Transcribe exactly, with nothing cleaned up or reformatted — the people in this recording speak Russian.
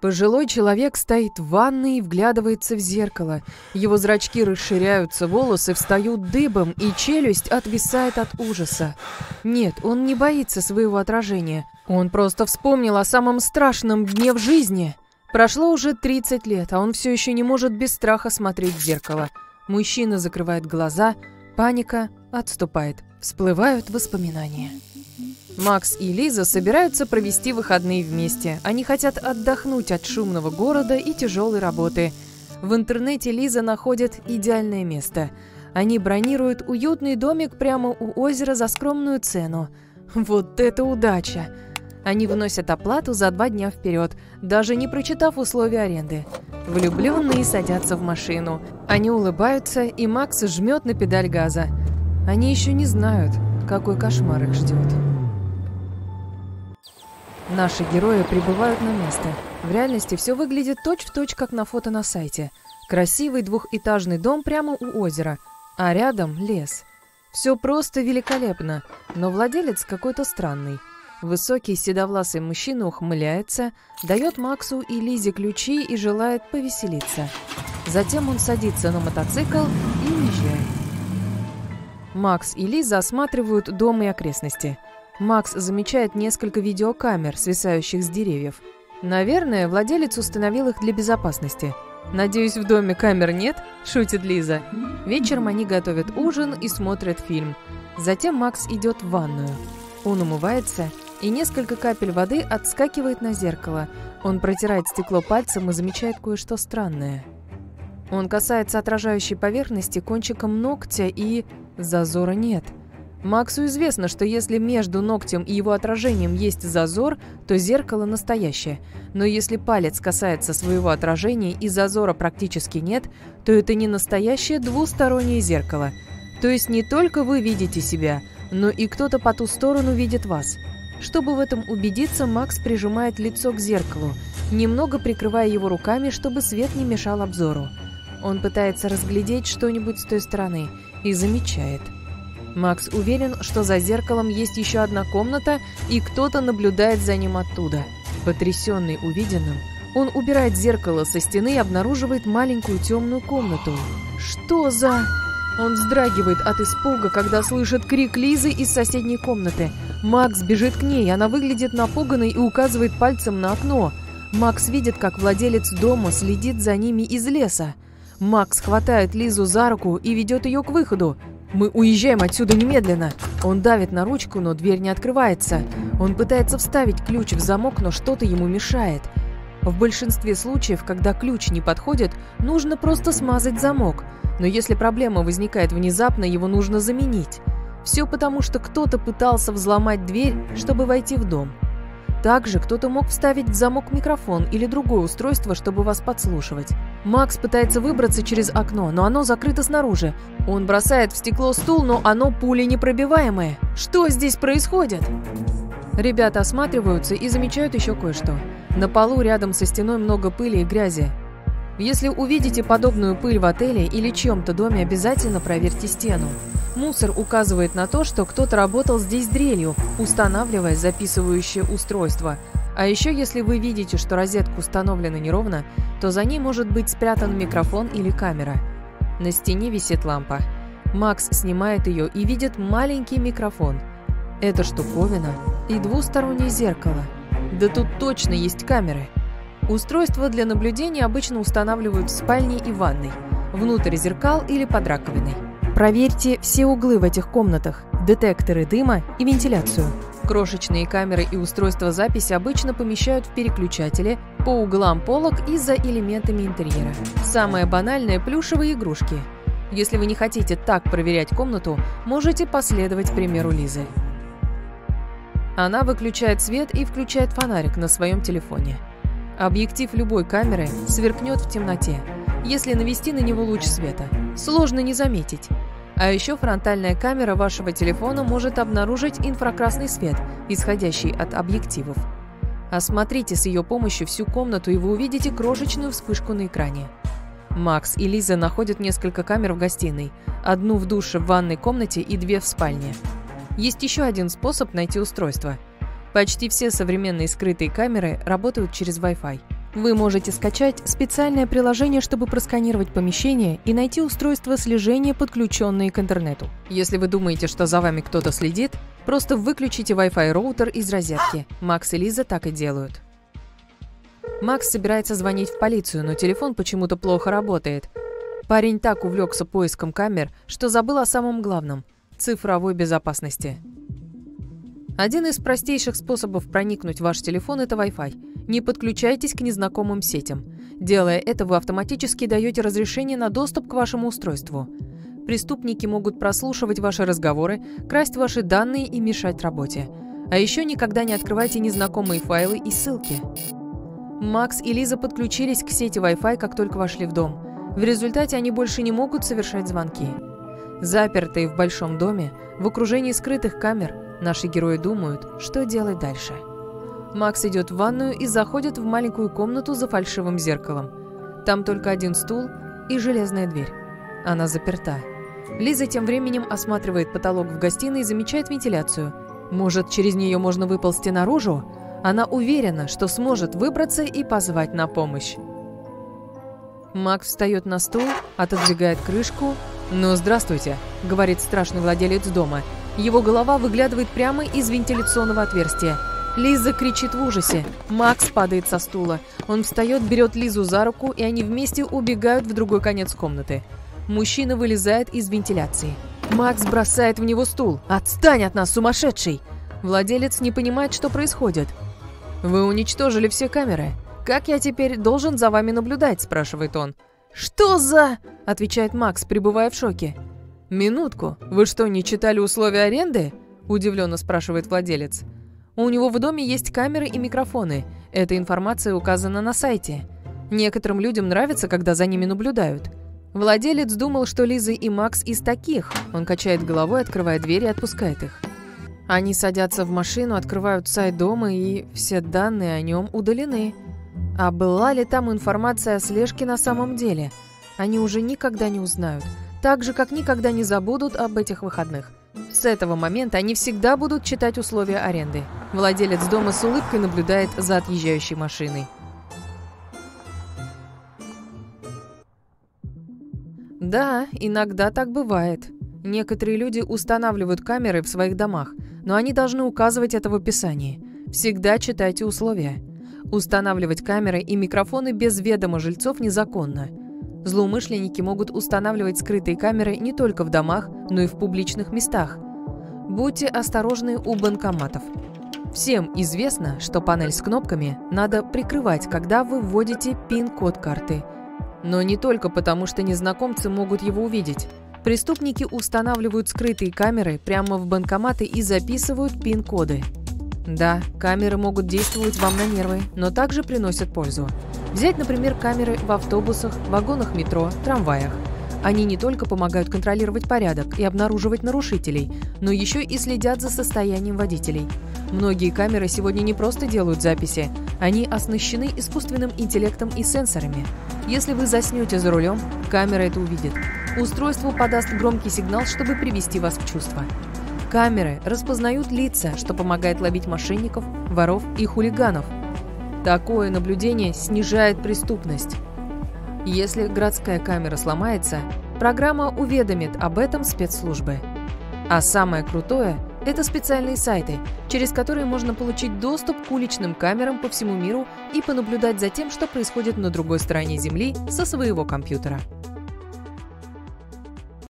Пожилой человек стоит в ванной и вглядывается в зеркало. Его зрачки расширяются, волосы встают дыбом, и челюсть отвисает от ужаса. Нет, он не боится своего отражения. Он просто вспомнил о самом страшном дне в жизни. Прошло уже тридцать лет, а он все еще не может без страха смотреть в зеркало. Мужчина закрывает глаза, паника отступает. Всплывают воспоминания. Макс и Лиза собираются провести выходные вместе. Они хотят отдохнуть от шумного города и тяжелой работы. В интернете Лиза находит идеальное место. Они бронируют уютный домик прямо у озера за скромную цену. Вот это удача! Они вносят оплату за два дня вперед, даже не прочитав условия аренды. Влюбленные садятся в машину. Они улыбаются, и Макс жмет на педаль газа. Они еще не знают, какой кошмар их ждет. Наши герои прибывают на место. В реальности все выглядит точь-в-точь, как на фото на сайте. Красивый двухэтажный дом прямо у озера, а рядом лес. Все просто великолепно, но владелец какой-то странный. Высокий седовласый мужчина ухмыляется, дает Максу и Лизе ключи и желает повеселиться. Затем он садится на мотоцикл и уезжает. Макс и Лиза осматривают дом и окрестности. Макс замечает несколько видеокамер, свисающих с деревьев. Наверное, владелец установил их для безопасности. «Надеюсь, в доме камер нет?» – шутит Лиза. Вечером они готовят ужин и смотрят фильм. Затем Макс идет в ванную. Он умывается, и несколько капель воды отскакивает на зеркало. Он протирает стекло пальцем и замечает кое-что странное. Он касается отражающей поверхности кончиком ногтя, и зазора нет. Максу известно, что если между ногтем и его отражением есть зазор, то зеркало настоящее. Но если палец касается своего отражения и зазора практически нет, то это не настоящее двустороннее зеркало. То есть не только вы видите себя, но и кто-то по ту сторону видит вас. Чтобы в этом убедиться, Макс прижимает лицо к зеркалу, немного прикрывая его руками, чтобы свет не мешал обзору. Он пытается разглядеть что-нибудь с той стороны и замечает. Макс уверен, что за зеркалом есть еще одна комната, и кто-то наблюдает за ним оттуда. Потрясенный увиденным, он убирает зеркало со стены и обнаруживает маленькую темную комнату. «Что за...» Он вздрагивает от испуга, когда слышит крик Лизы из соседней комнаты. Макс бежит к ней, она выглядит напуганной и указывает пальцем на окно. Макс видит, как владелец дома следит за ними из леса. Макс хватает Лизу за руку и ведет ее к выходу. «Мы уезжаем отсюда немедленно!» Он давит на ручку, но дверь не открывается. Он пытается вставить ключ в замок, но что-то ему мешает. В большинстве случаев, когда ключ не подходит, нужно просто смазать замок. Но если проблема возникает внезапно, его нужно заменить. Все потому, что кто-то пытался взломать дверь, чтобы войти в дом. Также кто-то мог вставить в замок микрофон или другое устройство, чтобы вас подслушивать. Макс пытается выбраться через окно, но оно закрыто снаружи. Он бросает в стекло стул, но оно пуленепробиваемое. Что здесь происходит? Ребята осматриваются и замечают еще кое-что. На полу рядом со стеной много пыли и грязи. Если увидите подобную пыль в отеле или чьем-то доме, обязательно проверьте стену. Мусор указывает на то, что кто-то работал здесь дрелью, устанавливая записывающее устройство. А еще если вы видите, что розетка установлена неровно, то за ней может быть спрятан микрофон или камера. На стене висит лампа. Макс снимает ее и видит маленький микрофон. Это штуковина и двустороннее зеркало. Да тут точно есть камеры. Устройства для наблюдения обычно устанавливают в спальне и ванной, внутрь зеркал или под раковиной. Проверьте все углы в этих комнатах, детекторы дыма и вентиляцию. Крошечные камеры и устройства записи обычно помещают в переключатели, по углам полок и за элементами интерьера. Самое банальное – плюшевые игрушки. Если вы не хотите так проверять комнату, можете последовать примеру Лизы. Она выключает свет и включает фонарик на своем телефоне. Объектив любой камеры сверкнет в темноте, если навести на него луч света. Сложно не заметить. А еще фронтальная камера вашего телефона может обнаружить инфракрасный свет, исходящий от объективов. Осмотрите с ее помощью всю комнату, и вы увидите крошечную вспышку на экране. Макс и Лиза находят несколько камер в гостиной, одну в душе в ванной комнате и две в спальне. Есть еще один способ найти устройство. Почти все современные скрытые камеры работают через Wi-Fi. Вы можете скачать специальное приложение, чтобы просканировать помещение и найти устройства слежения, подключенные к интернету. Если вы думаете, что за вами кто-то следит, просто выключите Wi-Fi роутер из розетки. Макс и Лиза так и делают. Макс собирается звонить в полицию, но телефон почему-то плохо работает. Парень так увлекся поиском камер, что забыл о самом главном – цифровой безопасности. Один из простейших способов проникнуть в ваш телефон – это Wi-Fi. Не подключайтесь к незнакомым сетям. Делая это, вы автоматически даете разрешение на доступ к вашему устройству. Преступники могут прослушивать ваши разговоры, красть ваши данные и мешать работе. А еще никогда не открывайте незнакомые файлы и ссылки. Макс и Лиза подключились к сети Wi-Fi, как только вошли в дом. В результате они больше не могут совершать звонки. Запертые в большом доме, в окружении скрытых камер, наши герои думают, что делать дальше. Макс идет в ванную и заходит в маленькую комнату за фальшивым зеркалом. Там только один стул и железная дверь. Она заперта. Лиза тем временем осматривает потолок в гостиной и замечает вентиляцию. Может, через нее можно выползти наружу? Она уверена, что сможет выбраться и позвать на помощь. Макс встает на стул, отодвигает крышку. «Ну, здравствуйте», — говорит страшный владелец дома. Его голова выглядывает прямо из вентиляционного отверстия. Лиза кричит в ужасе. Макс падает со стула. Он встает, берет Лизу за руку, и они вместе убегают в другой конец комнаты. Мужчина вылезает из вентиляции. Макс бросает в него стул. «Отстань от нас, сумасшедший!» Владелец не понимает, что происходит. «Вы уничтожили все камеры. Как я теперь должен за вами наблюдать?» – спрашивает он. «Что за...» – отвечает Макс, пребывая в шоке. «Минутку. Вы что, не читали условия аренды?» – удивленно спрашивает владелец. У него в доме есть камеры и микрофоны. Эта информация указана на сайте. Некоторым людям нравится, когда за ними наблюдают. Владелец думал, что Лиза и Макс из таких. Он качает головой, открывая дверь и отпускает их. Они садятся в машину, открывают сайт дома, и все данные о нем удалены. А была ли там информация о слежке на самом деле? Они уже никогда не узнают. Так же, как никогда не забудут об этих выходных. С этого момента они всегда будут читать условия аренды. Владелец дома с улыбкой наблюдает за отъезжающей машиной. Да, иногда так бывает. Некоторые люди устанавливают камеры в своих домах, но они должны указывать это в описании. Всегда читайте условия. Устанавливать камеры и микрофоны без ведома жильцов незаконно. Злоумышленники могут устанавливать скрытые камеры не только в домах, но и в публичных местах. Будьте осторожны у банкоматов. Всем известно, что панель с кнопками надо прикрывать, когда вы вводите пин-код карты. Но не только потому, что незнакомцы могут его увидеть. Преступники устанавливают скрытые камеры прямо в банкоматы и записывают пин-коды. Да, камеры могут действовать вам на нервы, но также приносят пользу. Взять, например, камеры в автобусах, вагонах метро, трамваях. Они не только помогают контролировать порядок и обнаруживать нарушителей, но еще и следят за состоянием водителей. Многие камеры сегодня не просто делают записи, они оснащены искусственным интеллектом и сенсорами. Если вы заснете за рулем, камера это увидит. Устройство подаст громкий сигнал, чтобы привести вас в чувство. Камеры распознают лица, что помогает ловить мошенников, воров и хулиганов. Такое наблюдение снижает преступность. Если городская камера сломается, программа уведомит об этом спецслужбы. А самое крутое – это специальные сайты, через которые можно получить доступ к уличным камерам по всему миру и понаблюдать за тем, что происходит на другой стороне Земли со своего компьютера.